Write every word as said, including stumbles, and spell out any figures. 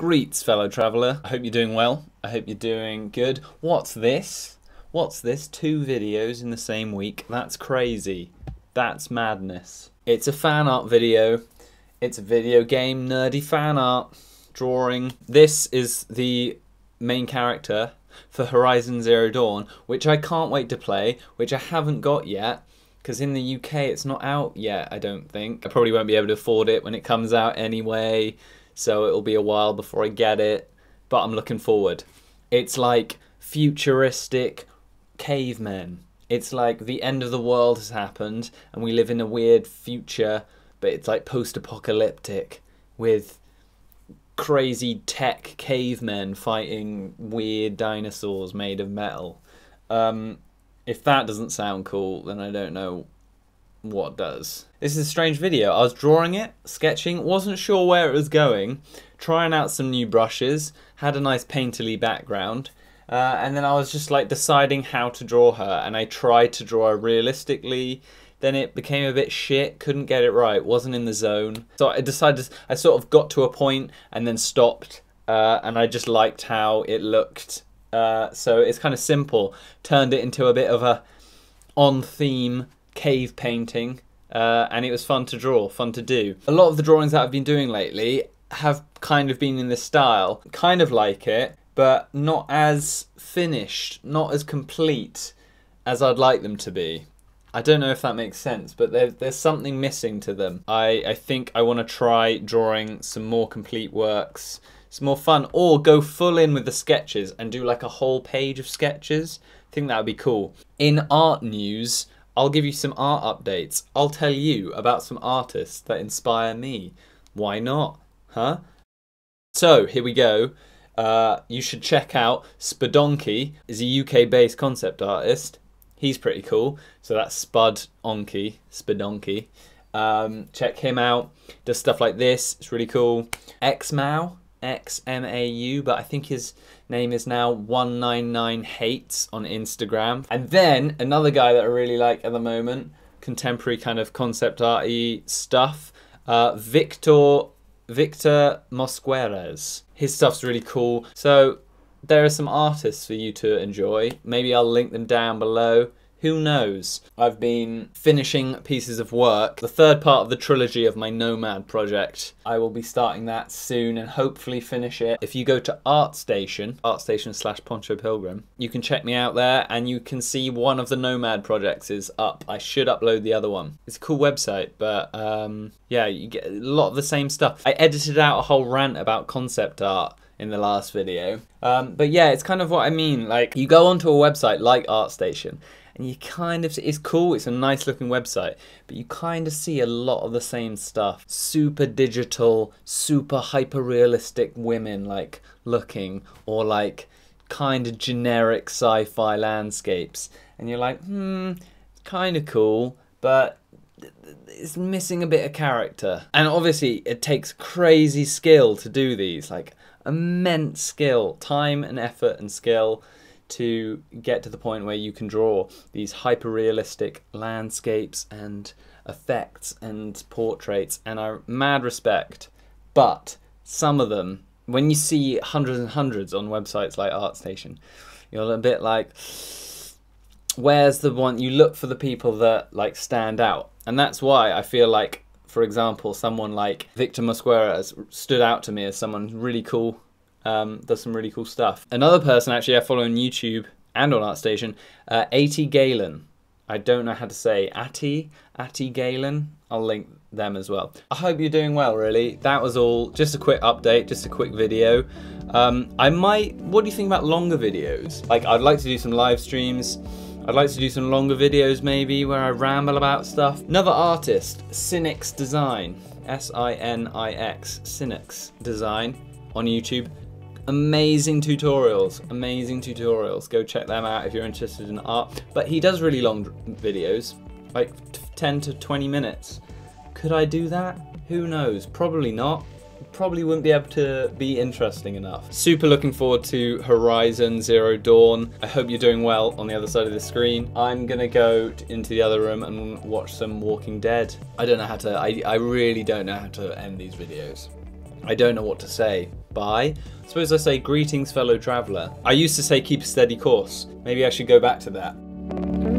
Greets, fellow traveller. I hope you're doing well. I hope you're doing good. What's this? What's this? Two videos in the same week. That's crazy. That's madness. It's a fan art video. It's a video game nerdy fan art drawing. This is the main character for Horizon Zero Dawn, which I can't wait to play, which I haven't got yet, because in the U K it's not out yet, I don't think. I probably won't be able to afford it when it comes out anyway, so it'll be a while before I get it, but I'm looking forward. It's like futuristic cavemen. It's like the end of the world has happened and we live in a weird future, but it's like post-apocalyptic with crazy tech cavemen fighting weird dinosaurs made of metal. Um, if that doesn't sound cool, then I don't know what does. This is a strange video. I was drawing it, sketching, wasn't sure where it was going, trying out some new brushes, had a nice painterly background, uh, and then I was just like deciding how to draw her, and I tried to draw her realistically, then it became a bit shit, couldn't get it right, wasn't in the zone. So I decided, I sort of got to a point and then stopped, uh, and I just liked how it looked. Uh, so it's kind of simple, turned it into a bit of a on-theme cave painting, uh, and it was fun to draw, fun to do. A lot of the drawings that I've been doing lately have kind of been in this style. Kind of like it, but not as finished, not as complete as I'd like them to be. I don't know if that makes sense, but there, there's something missing to them. I, I think I want to try drawing some more complete works. It's more fun, or go full in with the sketches and do like a whole page of sketches. I think that would be cool. In art news, I'll give you some art updates. I'll tell you about some artists that inspire me. Why not? Huh? So, here we go. Uh, you should check out Spudonkey. He's a U K-based concept artist. He's pretty cool. So that's Spudonkey. Spudonkey. Um, check him out. Does stuff like this. It's really cool. X M A U. X M A U, but I think his name is now one nine nine Hates on Instagram. And then another guy that I really like at the moment, contemporary kind of concept art-y stuff, uh, Victor Victor Mosquera. His stuff's really cool. So there are some artists for you to enjoy. Maybe I'll link them down below. Who knows? I've been finishing pieces of work, the third part of the trilogy of my Nomad project. I will be starting that soon and hopefully finish it. If you go to ArtStation, ArtStation slash Poncho Pilgrim, you can check me out there and you can see one of the Nomad projects is up. I should upload the other one. It's a cool website, but um, yeah, you get a lot of the same stuff. I edited out a whole rant about concept art in the last video. Um, but yeah, it's kind of what I mean. Like, you go onto a website like ArtStation, and you kind of see, it's cool, it's a nice looking website, but you kind of see a lot of the same stuff. Super digital, super hyper realistic women like looking, or like kind of generic sci-fi landscapes. And you're like, hmm, kind of cool, but it's missing a bit of character. And obviously it takes crazy skill to do these, like immense skill, time and effort and skill to get to the point where you can draw these hyper-realistic landscapes and effects and portraits, and I mad respect. But some of them, when you see hundreds and hundreds on websites like ArtStation, you're a bit like, where's the one? You look for the people that like stand out, and that's why I feel like, for example, someone like Victor Mosquera has stood out to me as someone really cool. Um, does some really cool stuff. Another person actually I follow on YouTube and on ArtStation, uh, Atey Ghailan. I don't know how to say Atey, Atey Ghailan. I'll link them as well. I hope you're doing well, really. That was all. Just a quick update, just a quick video. Um, I might, what do you think about longer videos? Like, I'd like to do some live streams. I'd like to do some longer videos maybe where I ramble about stuff. Another artist, Sinix Design, S I N I X, Sinix Design on YouTube. Amazing tutorials, amazing tutorials. Go check them out if you're interested in art. But he does really long videos, like ten to twenty minutes. Could I do that? Who knows? Probably not. Probably wouldn't be able to be interesting enough. Super looking forward to Horizon Zero Dawn. I hope you're doing well on the other side of the screen. I'm gonna go into the other room and watch some Walking Dead. I don't know how to, I, I really don't know how to end these videos. I don't know what to say. Bye. I suppose I say greetings, fellow traveller. I used to say keep a steady course. Maybe I should go back to that.